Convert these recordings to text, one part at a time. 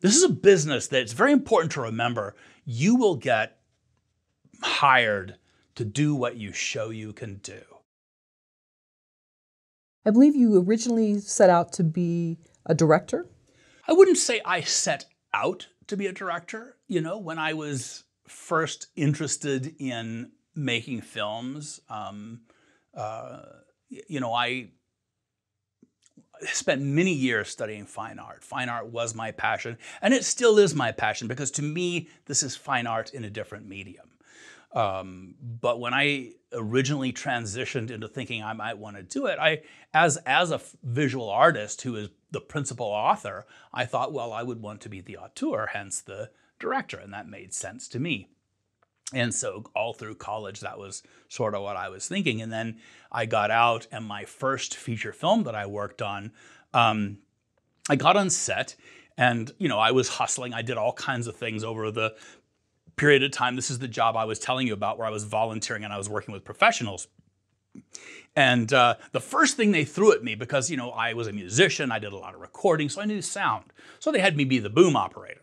This is a business that it's very important to remember. You will get hired to do what you show you can do. I believe you originally set out to be a director. I wouldn't say I set out to be a director. You know, when I was first interested in making films, you know, I spent many years studying fine art. Fine art was my passion, and it still is my passion, because to me, this is fine art in a different medium. But when I originally transitioned into thinking I might want to do it, as a visual artist who is the principal author, I thought, well, I would want to be the auteur, hence the director, and that made sense to me. And so all through college, that was sort of what I was thinking. And then I got out, and my first feature film that I worked on, I got on set, and you know, I was hustling. I did all kinds of things over the period of time. This is the job I was telling you about, where I was volunteering and I was working with professionals. And the first thing they threw at me, because you know, I was a musician, I did a lot of recording, so I knew sound. So they had me be the boom operator.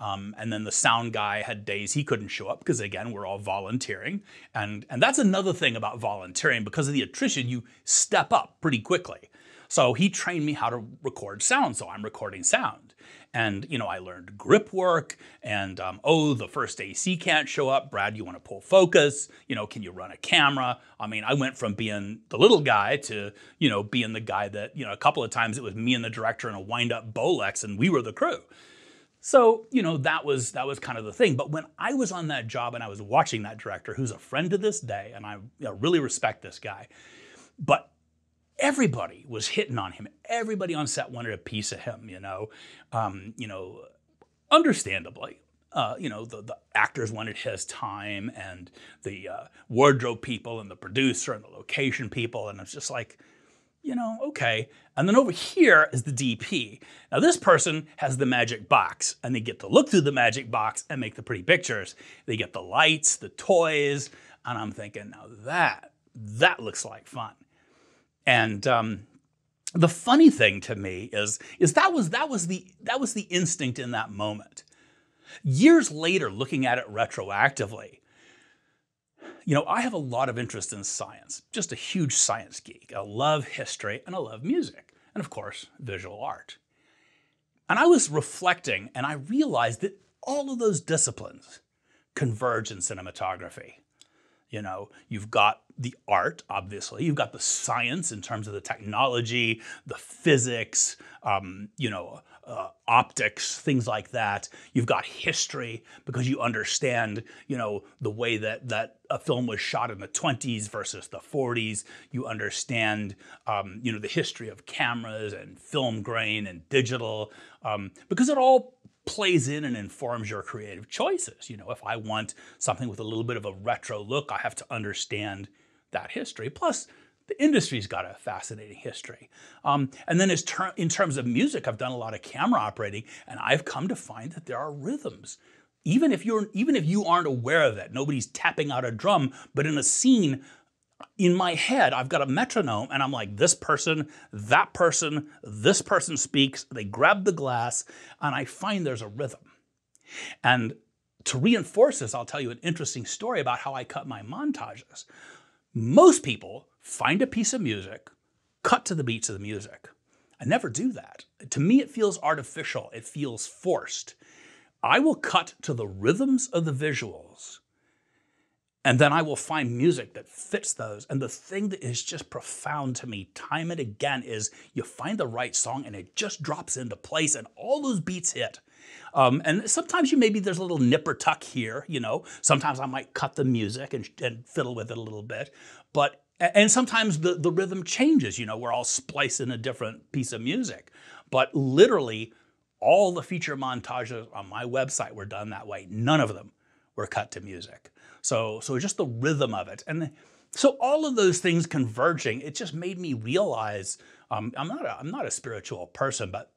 And then the sound guy had days he couldn't show up, because again, we're all volunteering. And that's another thing about volunteering. Because of the attrition, you step up pretty quickly. So he trained me how to record sound, so I'm recording sound. And you know, I learned grip work, and oh, the first AC can't show up. Brad, you want to pull focus? You know, can you run a camera? I mean, I went from being the little guy to, you know, being the guy that, you know, a couple of times it was me and the director in a wind-up Bolex, and we were the crew. So, you know, that was kind of the thing. But when I was on that job and I was watching that director, who's a friend to this day, and I, you know, really respect this guy, but everybody was hitting on him. Everybody on set wanted a piece of him, you know, understandably. You know, the actors wanted his time, and the wardrobe people, and the producer, and the location people, and it's just like, you know, okay. And then over here is the DP. Now this person has the magic box, and they get to look through the magic box and make the pretty pictures. They get the lights, the toys, and I'm thinking, now that looks like fun. And the funny thing to me is that was the instinct in that moment. Years later, looking at it retroactively, you know, I have a lot of interest in science, just a huge science geek. I love history, and I love music, and of course, visual art. And I was reflecting, and I realized that all of those disciplines converge in cinematography. You know, you've got the art, obviously. You've got the science in terms of the technology, the physics, you know, optics, things like that. You've got history, because you understand, you know, the way that a film was shot in the 20s versus the 40s. You understand, you know, the history of cameras and film grain and digital, because it all plays in and informs your creative choices. You know, if I want something with a little bit of a retro look, I have to understand that history. Plus, the industry's got a fascinating history. And then in terms of music, I've done a lot of camera operating, and I've come to find that there are rhythms. Even if you aren't aware of it, nobody's tapping out a drum, but in a scene, in my head, I've got a metronome, and I'm like, this person, that person, this person speaks, they grab the glass, and I find there's a rhythm. And to reinforce this, I'll tell you an interesting story about how I cut my montages. Most people find a piece of music, cut to the beats of the music. I never do that. To me, it feels artificial. It feels forced. I will cut to the rhythms of the visuals, and then I will find music that fits those. And the thing that is just profound to me time and again is you find the right song and it just drops into place and all those beats hit. And sometimes there's a little nip or tuck here, you know. Sometimes I might cut the music and fiddle with it a little bit. And sometimes the rhythm changes, you know, where I'll splice in a different piece of music. But literally all the feature montages on my website were done that way. None of them were cut to music. So just the rhythm of it. And so all of those things converging, it just made me realize I'm not a spiritual person, but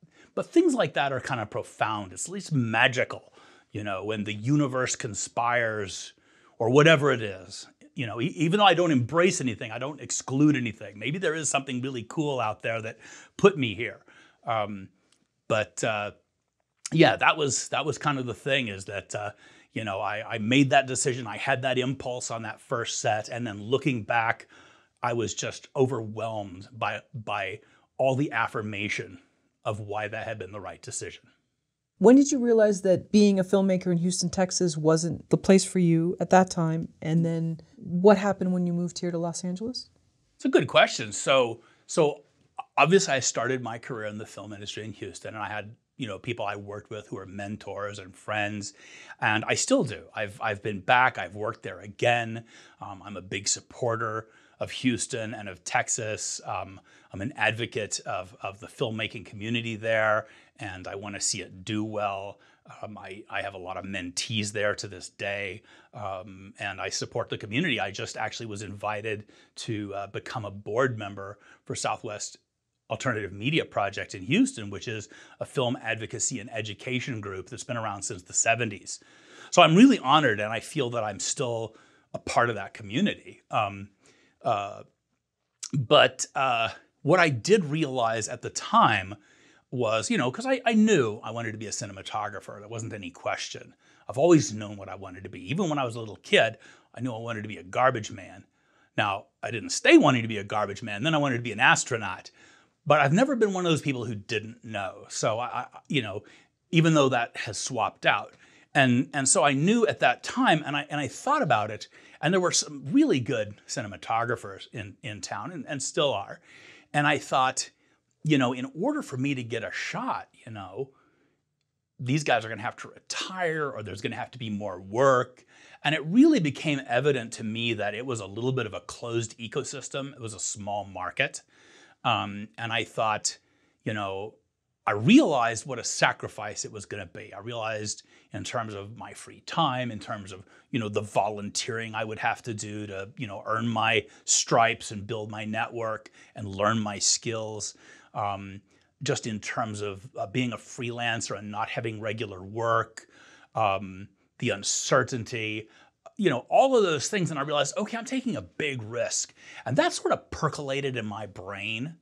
things like that are kind of profound. It's at least magical, you know, when the universe conspires or whatever it is. You know, even though I don't embrace anything, I don't exclude anything. Maybe there is something really cool out there that put me here. yeah, that was kind of the thing, is that you know, I made that decision. I had that impulse on that first set, and then looking back, I was just overwhelmed by all the affirmation of why that had been the right decision. When did you realize that being a filmmaker in Houston, Texas wasn't the place for you at that time? And then what happened when you moved here to Los Angeles? It's a good question. So obviously I started my career in the film industry in Houston, and I had, you know, people I worked with who were mentors and friends, and I still do. I've been back, I've worked there again. I'm a big supporter of Houston and of Texas. I'm an advocate of the filmmaking community there, and I want to see it do well. I have a lot of mentees there to this day, and I support the community. I just actually was invited to become a board member for Southwest Alternative Media Project in Houston, which is a film advocacy and education group that's been around since the 70s. So I'm really honored, and I feel that I'm still a part of that community. But what I did realize at the time was, you know, because I knew I wanted to be a cinematographer. There wasn't any question. I've always known what I wanted to be. Even when I was a little kid, I knew I wanted to be a garbage man. Now, I didn't stay wanting to be a garbage man. Then I wanted to be an astronaut. But I've never been one of those people who didn't know. So, you know, even though that has swapped out. And so I knew at that time, and I thought about it, and there were some really good cinematographers in town, and still are. And I thought, you know, in order for me to get a shot, you know, these guys are going to have to retire, or there's going to have to be more work. And it really became evident to me that it was a little bit of a closed ecosystem. It was a small market. And I thought, you know, I realized what a sacrifice it was going to be. I realized in terms of my free time, in terms of, you know, the volunteering I would have to do to, you know, earn my stripes and build my network and learn my skills, just in terms of being a freelancer and not having regular work, the uncertainty, you know, all of those things. And I realized, okay, I'm taking a big risk. And that sort of percolated in my brain.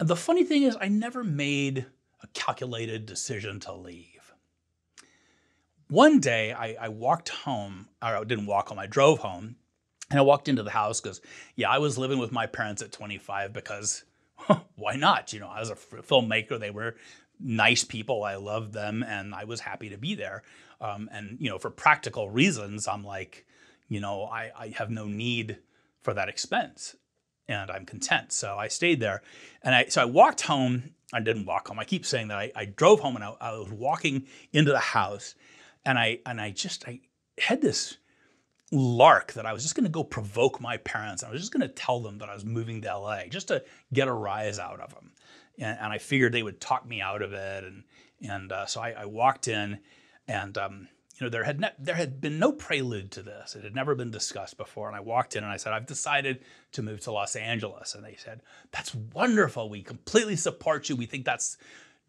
And the funny thing is, I never made a calculated decision to leave. One day I walked home, or I didn't walk home, I drove home, and I walked into the house because, yeah, I was living with my parents at 25 because why not? You know, I was a filmmaker. They were nice people. I loved them, and I was happy to be there. And, you know, for practical reasons, I'm like, you know, I have no need for that expense. And I'm content. So I stayed there. And so I walked home. I didn't walk home. I keep saying that I drove home, and I was walking into the house, and I had this lark that I was just going to go provoke my parents. I was just going to tell them that I was moving to LA just to get a rise out of them. And I figured they would talk me out of it. And so I walked in, and you know, there had been no prelude to this. It had never been discussed before. And I walked in and I said, "I've decided to move to Los Angeles." And they said, "That's wonderful. We completely support you. We think that's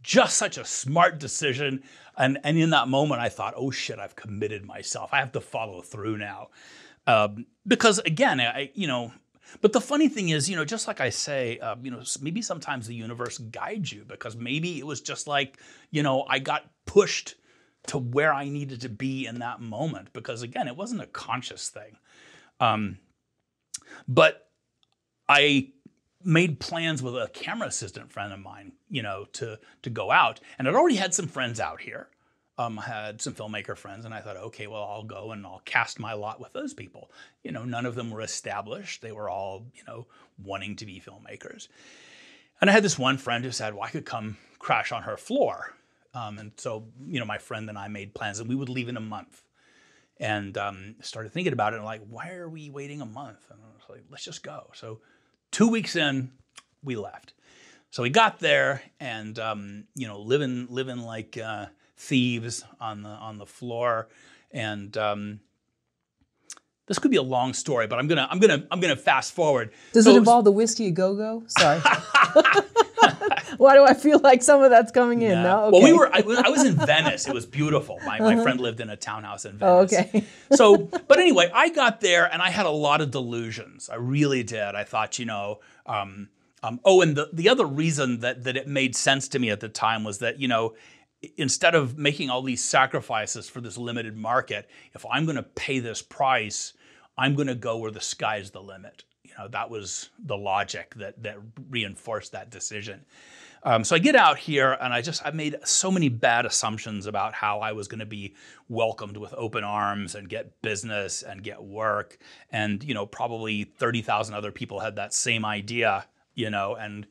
just such a smart decision." And in that moment, I thought, oh shit, I've committed myself. I have to follow through now. Because again, you know, but the funny thing is, you know, just like I say, you know, maybe sometimes the universe guides you, because maybe it was just like, you know, I got pushed to where I needed to be in that moment, because again, it wasn't a conscious thing. But I made plans with a camera assistant friend of mine, you know, to go out, and I'd already had some friends out here. I had some filmmaker friends, and I thought, okay, well, I'll go and I'll cast my lot with those people. You know, none of them were established. They were all, you know, wanting to be filmmakers. And I had this one friend who said, well, I could come crash on her floor. And so, you know, my friend and I made plans, and we would leave in a month. And started thinking about it, and like, why are we waiting a month? And I was like, let's just go. So 2 weeks in, we left. So we got there, and you know, living like thieves on the floor. And this could be a long story, but I'm gonna fast forward. Does it involve the whiskey a go-go? Sorry. Why do I feel like some of that's coming in? Yeah. No? Okay. Well, I was in Venice. It was beautiful. My friend lived in a townhouse in Venice. Oh, okay. So, but anyway, I got there, and I had a lot of delusions. I really did. I thought, you know, and the other reason that it made sense to me at the time was that, you know, instead of making all these sacrifices for this limited market, if I'm going to pay this price, I'm going to go where the sky's the limit. You know, that was the logic that reinforced that decision. So I get out here and I made so many bad assumptions about how I was going to be welcomed with open arms and get business and get work. And, you know, probably 30,000 other people had that same idea, you know, and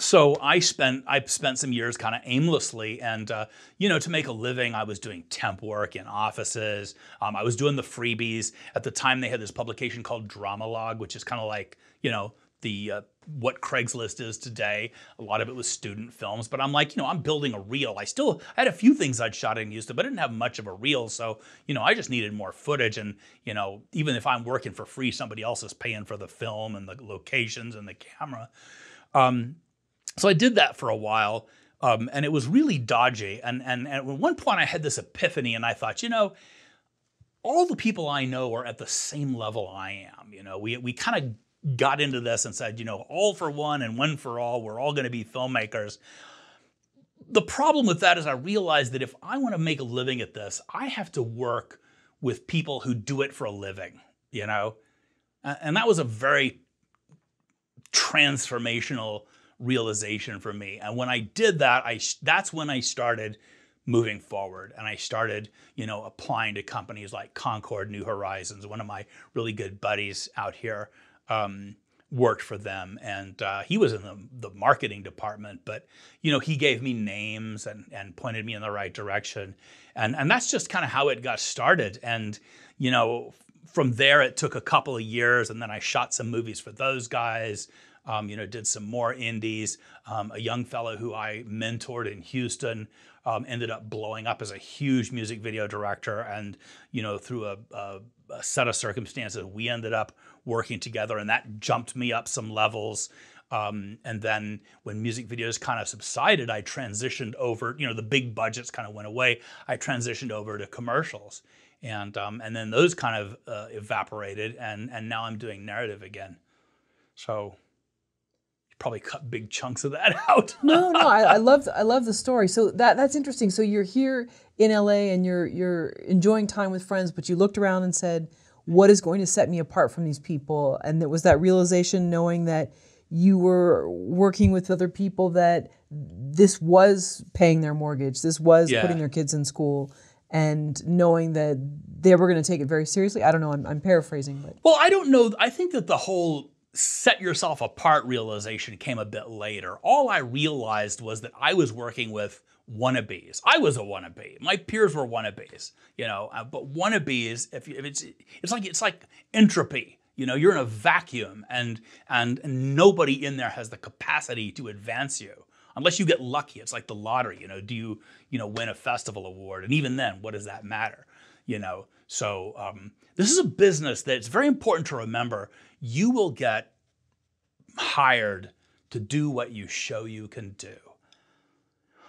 so I spent some years kind of aimlessly, and you know, to make a living, I was doing temp work in offices. I was doing the freebies. At the time, they had this publication called Dramalog, which is kind of like, you know, the what Craigslist is today. A lot of it was student films, but I'm like, you know, I'm building a reel. I had a few things I'd shot in Houston, but I didn't have much of a reel, so you know, I just needed more footage. And you know, even if I'm working for free, somebody else is paying for the film and the locations and the camera. So I did that for a while, and it was really dodgy. And at one point I had this epiphany, and I thought, you know, all the people I know are at the same level I am. You know, we kind of got into this and said, you know, all for one and one for all, we're all going to be filmmakers. The problem with that is I realized that if I want to make a living at this, I have to work with people who do it for a living, you know? And that was a very transformational realization for me. And when I did that, that's when I started moving forward, and I started, you know, applying to companies like Concorde/New Horizons. One of my really good buddies out here worked for them, and he was in the marketing department, but you know, he gave me names and pointed me in the right direction, and that's just kind of how it got started. And you know, from there it took a couple of years, and then I shot some movies for those guys. You know, did some more indies. A young fellow who I mentored in Houston ended up blowing up as a huge music video director. And, you know, through a set of circumstances, we ended up working together, and that jumped me up some levels. And then when music videos kind of subsided, I transitioned over, you know, the big budgets kind of went away. I transitioned over to commercials, and then those kind of evaporated, and now I'm doing narrative again. So probably cut big chunks of that out. No, I love the story. So that's interesting. So you're here in LA and you're enjoying time with friends, but you looked around and said, "What is going to set me apart from these people?" And it was that realization, knowing that you were working with other people, that this was paying their mortgage, this was putting their kids in school, and knowing that they were going to take it very seriously. I don't know. I'm paraphrasing, but well, I don't know. I think that the whole set yourself apart realization came a bit later. All I realized was that I was working with wannabes. I was a wannabe. My peers were wannabes, you know. But wannabes, it's like entropy. You know, you're in a vacuum, and nobody in there has the capacity to advance you unless you get lucky. It's like the lottery. You know, do you know, win a festival award? And even then, what does that matter? You know. So this is a business that it's very important to remember. You will get hired to do what you show you can do.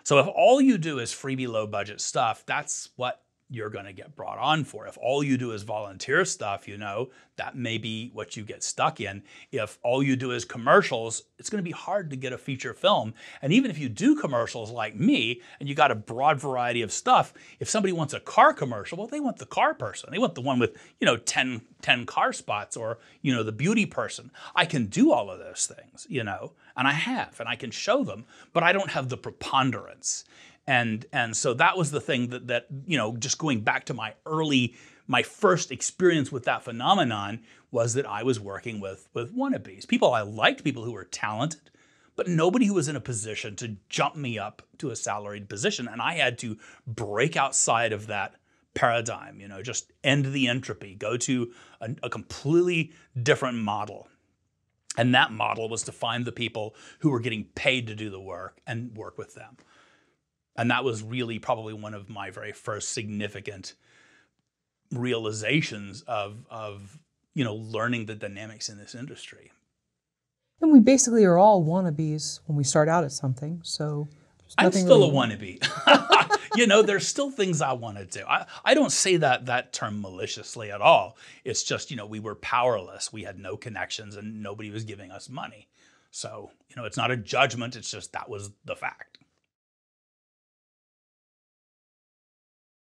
So if all you do is freebie low budget stuff, that's what you're going to get brought on for. If all you do is volunteer stuff, you know, that may be what you get stuck in. If all you do is commercials, it's going to be hard to get a feature film. And even if you do commercials like me, and you got a broad variety of stuff, if somebody wants a car commercial, well, they want the car person. They want the one with, you know, 10 car spots, or, you know, the beauty person. I can do all of those things, you know, and I have, and I can show them, but I don't have the preponderance. And so that was the thing that, you know, just going back to my first experience with that phenomenon was that I was working with wannabes. People I liked, people who were talented, but nobody who was in a position to jump me up to a salaried position. And I had to break outside of that paradigm, you know, just end the entropy, go to a completely different model. And that model was to find the people who were getting paid to do the work and work with them. And that was really probably one of my very first significant realizations of you know, learning the dynamics in this industry. And we basically are all wannabes when we start out at something. So I'm still really a wannabe. You know, there's still things I want to do. I don't say that term maliciously at all. It's just, you know, we were powerless. We had no connections, and nobody was giving us money. So, you know, it's not a judgment. It's just that was the fact.